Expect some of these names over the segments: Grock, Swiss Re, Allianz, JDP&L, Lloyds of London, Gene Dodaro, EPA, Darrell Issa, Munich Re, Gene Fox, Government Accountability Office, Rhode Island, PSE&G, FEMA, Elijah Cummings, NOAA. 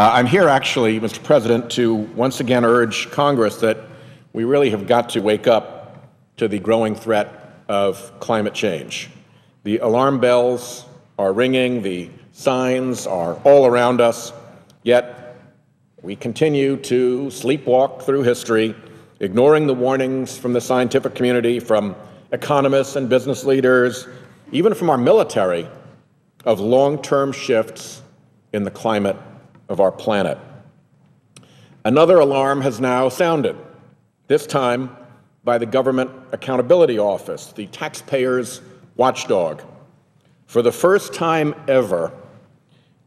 I'm here actually, Mr. President, to once again urge Congress that we really have got to wake up to the growing threat of climate change. The alarm bells are ringing, the signs are all around us, yet we continue to sleepwalk through history, ignoring the warnings from the scientific community, from economists and business leaders, even from our military, of long-term shifts in the climate of our planet. Another alarm has now sounded, this time by the Government Accountability Office, the taxpayers' watchdog. For the first time ever,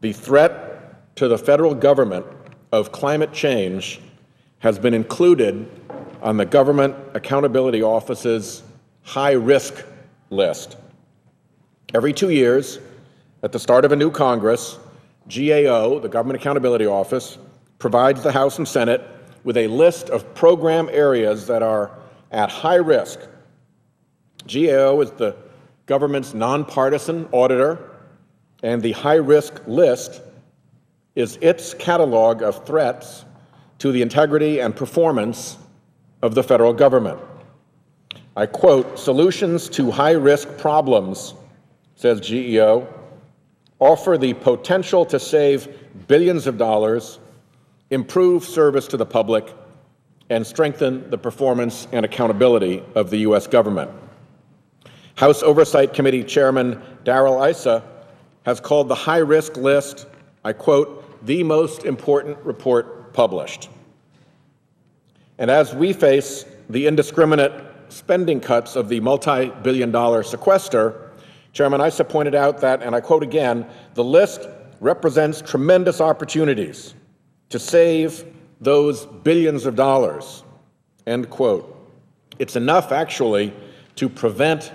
the threat to the federal government of climate change has been included on the Government Accountability Office's high-risk list. Every 2 years, at the start of a new Congress, GAO, the Government Accountability Office, provides the House and Senate with a list of program areas that are at high risk. GAO is the government's nonpartisan auditor, and the high-risk list is its catalog of threats to the integrity and performance of the federal government. I quote, "Solutions to high-risk problems," says GAO, "offer the potential to save billions of dollars, improve service to the public, and strengthen the performance and accountability of the U.S. government." House Oversight Committee Chairman Darrell Issa has called the high-risk list, I quote, "the most important report published." And as we face the indiscriminate spending cuts of the multi-billion-dollar sequester, Chairman Issa pointed out that, and I quote again, "the list represents tremendous opportunities to save those billions of dollars," end quote. It's enough, actually, to prevent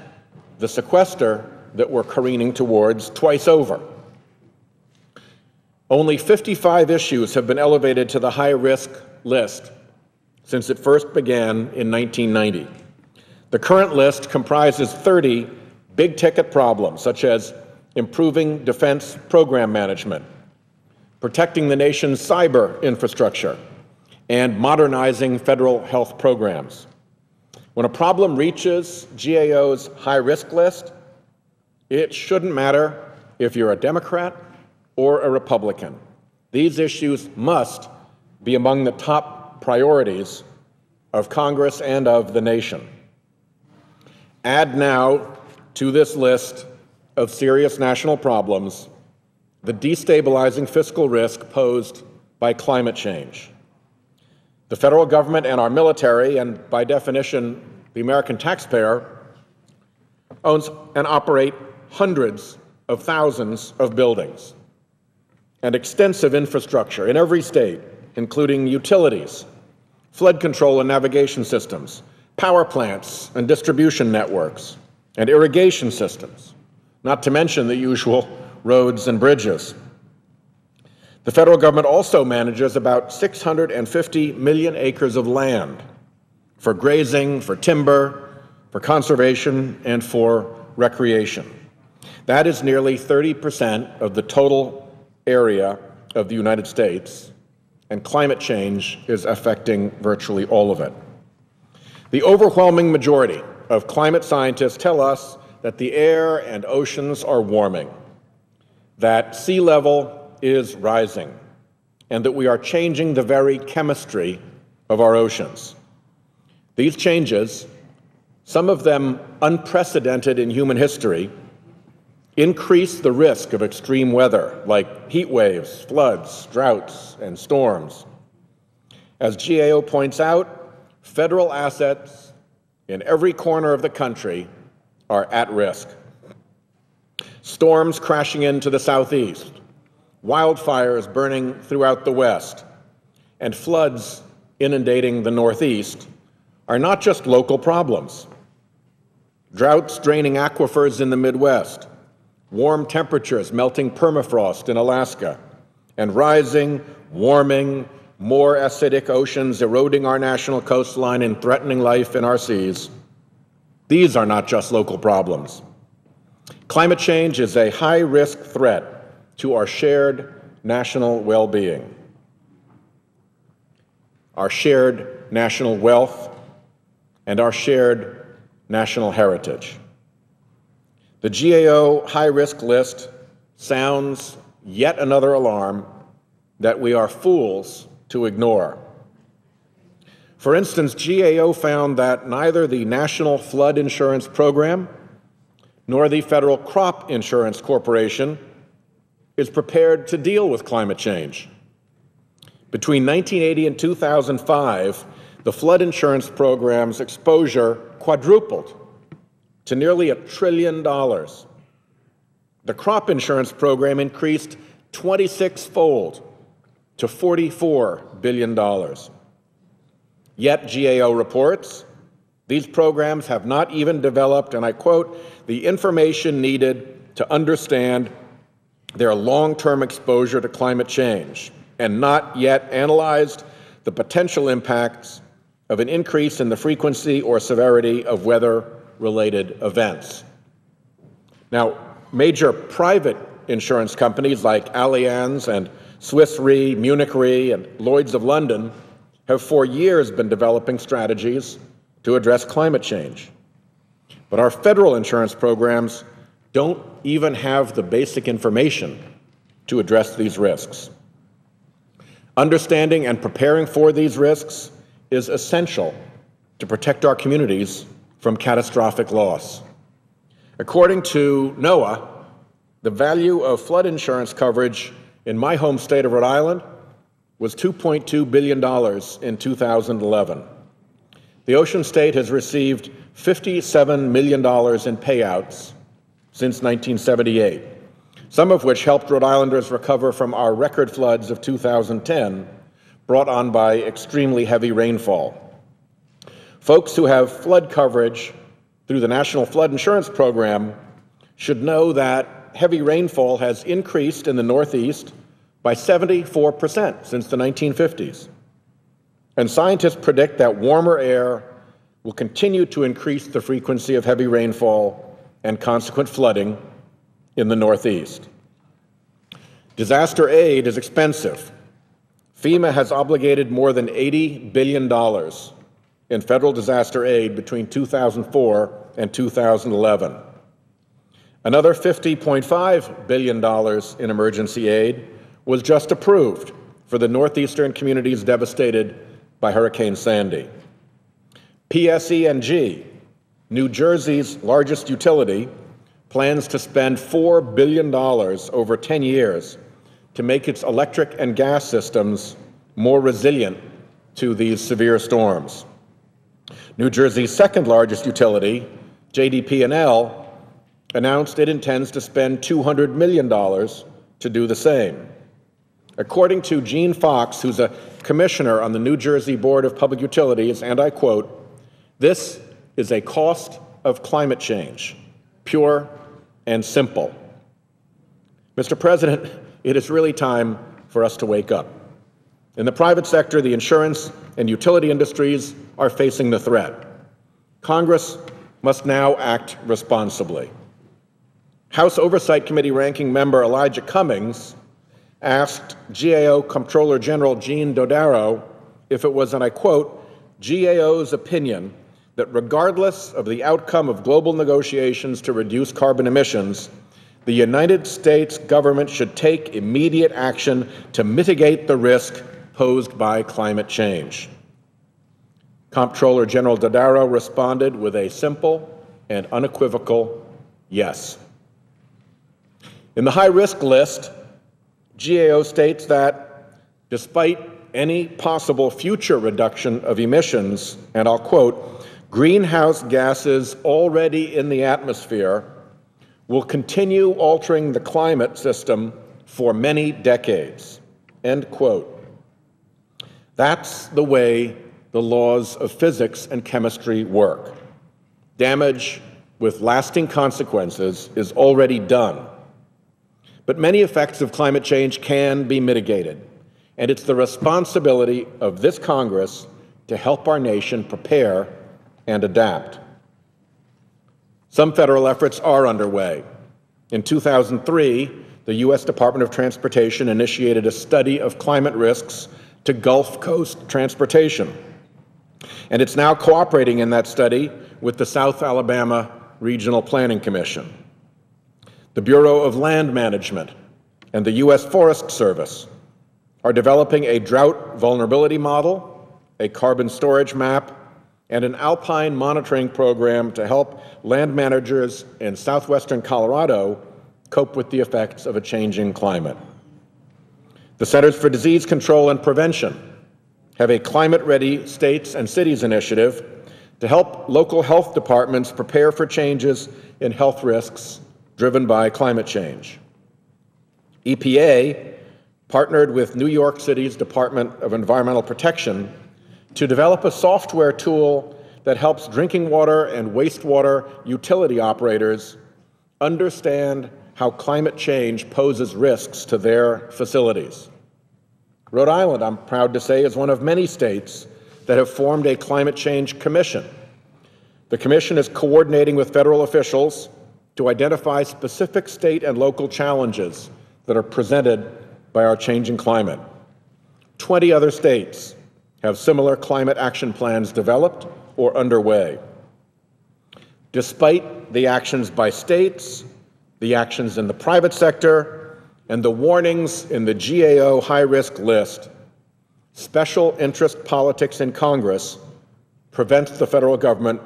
the sequester that we're careening towards twice over. Only 55 issues have been elevated to the high-risk list since it first began in 1990. The current list comprises 30 big-ticket problems, such as improving defense program management, protecting the nation's cyber infrastructure, and modernizing federal health programs. When a problem reaches GAO's high-risk list, it shouldn't matter if you're a Democrat or a Republican. These issues must be among the top priorities of Congress and of the nation. Add now to this list of serious national problems the destabilizing fiscal risk posed by climate change. The federal government and our military, and by definition, the American taxpayer, owns and operates hundreds of thousands of buildings and extensive infrastructure in every state, including utilities, flood control and navigation systems, power plants and distribution networks, and irrigation systems, not to mention the usual roads and bridges. The federal government also manages about 650 million acres of land for grazing, for timber, for conservation, and for recreation. That is nearly 30% of the total area of the United States, and climate change is affecting virtually all of it. The overwhelming majority of climate scientists tell us that the air and oceans are warming, that sea level is rising, and that we are changing the very chemistry of our oceans. These changes, some of them unprecedented in human history, increase the risk of extreme weather like heat waves, floods, droughts, and storms. As GAO points out, federal assets in every corner of the country are at risk. Storms crashing into the southeast, wildfires burning throughout the west, and floods inundating the northeast are not just local problems. Droughts draining aquifers in the Midwest, warm temperatures melting permafrost in Alaska, and rising, warming, more acidic oceans eroding our national coastline and threatening life in our seas. These are not just local problems. Climate change is a high-risk threat to our shared national well-being. our shared national wealth, and our shared national heritage. The GAO high-risk list sounds yet another alarm that we are fools to ignore. For instance, GAO found that neither the National Flood Insurance Program nor the Federal Crop Insurance Corporation is prepared to deal with climate change. Between 1980 and 2005, the flood insurance program's exposure quadrupled to nearly $1 trillion. The crop insurance program increased 26-fold to $44 billion. Yet, GAO reports, these programs have not even developed, and I quote, the information needed to understand their long-term exposure to climate change, and not yet analyzed the potential impacts of an increase in the frequency or severity of weather-related events. Now, major private insurance companies like Allianz and Swiss Re, Munich Re, and Lloyds of London have for years been developing strategies to address climate change. But our federal insurance programs don't even have the basic information to address these risks. Understanding and preparing for these risks is essential to protect our communities from catastrophic loss. According to NOAA, the value of flood insurance coverage in my home state of Rhode Island was $2.2 billion in 2011. The Ocean State has received $57 million in payouts since 1978, some of which helped Rhode Islanders recover from our record floods of 2010, brought on by extremely heavy rainfall. Folks who have flood coverage through the National Flood Insurance Program should know that heavy rainfall has increased in the Northeast by 74% since the 1950s. And scientists predict that warmer air will continue to increase the frequency of heavy rainfall and consequent flooding in the Northeast. Disaster aid is expensive. FEMA has obligated more than $80 billion in federal disaster aid between 2004 and 2011. Another $50.5 billion in emergency aid was just approved for the northeastern communities devastated by Hurricane Sandy. PSE&G, New Jersey's largest utility, plans to spend $4 billion over 10 years to make its electric and gas systems more resilient to these severe storms. New Jersey's second largest utility, JDP&L, announced it intends to spend $200 million to do the same. According to Gene Fox, who's a commissioner on the New Jersey Board of Public Utilities, and I quote, "This is a cost of climate change, pure and simple." Mr. President, it is really time for us to wake up. In the private sector, the insurance and utility industries are facing the threat. Congress must now act responsibly. House Oversight Committee Ranking Member Elijah Cummings asked GAO Comptroller General Gene Dodaro if it was, and I quote, GAO's opinion that regardless of the outcome of global negotiations to reduce carbon emissions, the United States government should take immediate action to mitigate the risk posed by climate change. Comptroller General Dodaro responded with a simple and unequivocal yes. In the high-risk list, GAO states that despite any possible future reduction of emissions, and I'll quote, greenhouse gases already in the atmosphere will continue altering the climate system for many decades, end quote. That's the way the laws of physics and chemistry work. Damage with lasting consequences is already done. But many effects of climate change can be mitigated, and it's the responsibility of this Congress to help our nation prepare and adapt. Some federal efforts are underway. In 2003, the U.S. Department of Transportation initiated a study of climate risks to Gulf Coast transportation. And it's now cooperating in that study with the South Alabama Regional Planning Commission, the Bureau of Land Management, and the U.S. Forest Service are developing a drought vulnerability model, a carbon storage map, and an alpine monitoring program to help land managers in southwestern Colorado cope with the effects of a changing climate. The Centers for Disease Control and Prevention have a climate-ready states and cities initiative to help local health departments prepare for changes in health risks driven by climate change. EPA partnered with New York City's Department of Environmental Protection to develop a software tool that helps drinking water and wastewater utility operators understand how climate change poses risks to their facilities. Rhode Island, I'm proud to say, is one of many states that have formed a climate change commission. The commission is coordinating with federal officials to identify specific state and local challenges that are presented by our changing climate. 20 other states have similar climate action plans developed or underway. Despite the actions by states, the actions in the private sector, and the warnings in the GAO high-risk list, special interest politics in Congress prevents the federal government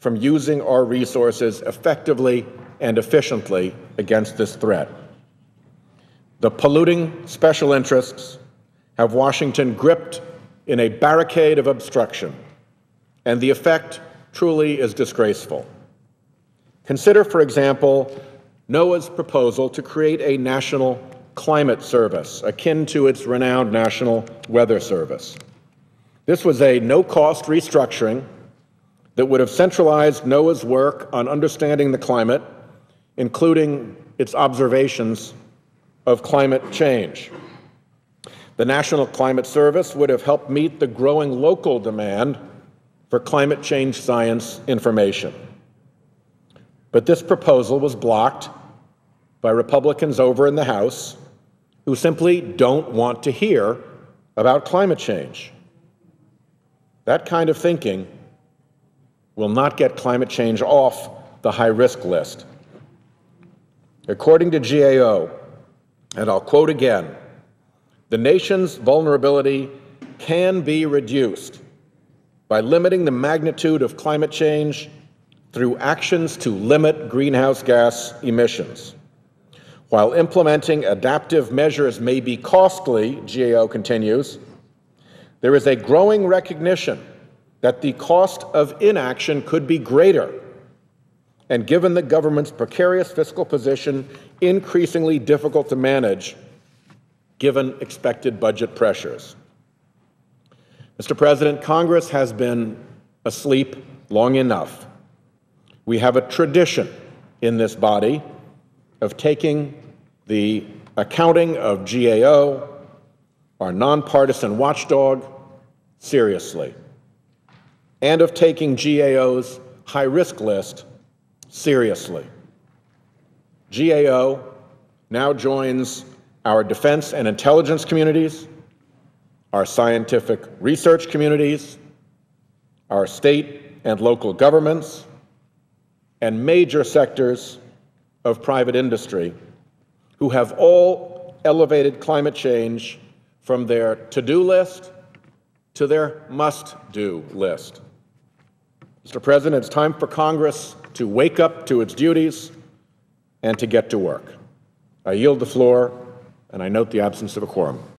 from using our resources effectively and efficiently against this threat. The polluting special interests have Washington gripped in a barricade of obstruction, and the effect truly is disgraceful. Consider, for example, NOAA's proposal to create a national climate service akin to its renowned National Weather Service. This was a no-cost restructuring that would have centralized NOAA's work on understanding the climate, including its observations of climate change. The National Climate Service would have helped meet the growing local demand for climate change science information. But this proposal was blocked by Republicans over in the House who simply don't want to hear about climate change. That kind of thinking will not get climate change off the high-risk list. According to GAO, and I'll quote again, "The nation's vulnerability can be reduced by limiting the magnitude of climate change through actions to limit greenhouse gas emissions. While implementing adaptive measures may be costly," GAO continues, "there is a growing recognition that the cost of inaction could be greater, and given the government's precarious fiscal position, increasingly difficult to manage given expected budget pressures." Mr. President, Congress has been asleep long enough. We have a tradition in this body of taking the accounting of GAO, our nonpartisan watchdog, seriously, and of taking GAO's high-risk list seriously. GAO now joins our defense and intelligence communities, our scientific research communities, our state and local governments, and major sectors of private industry who have all elevated climate change from their to-do list to their must-do list. Mr. President, it's time for Congress to wake up to its duties and to get to work. I yield the floor, and I note the absence of a quorum.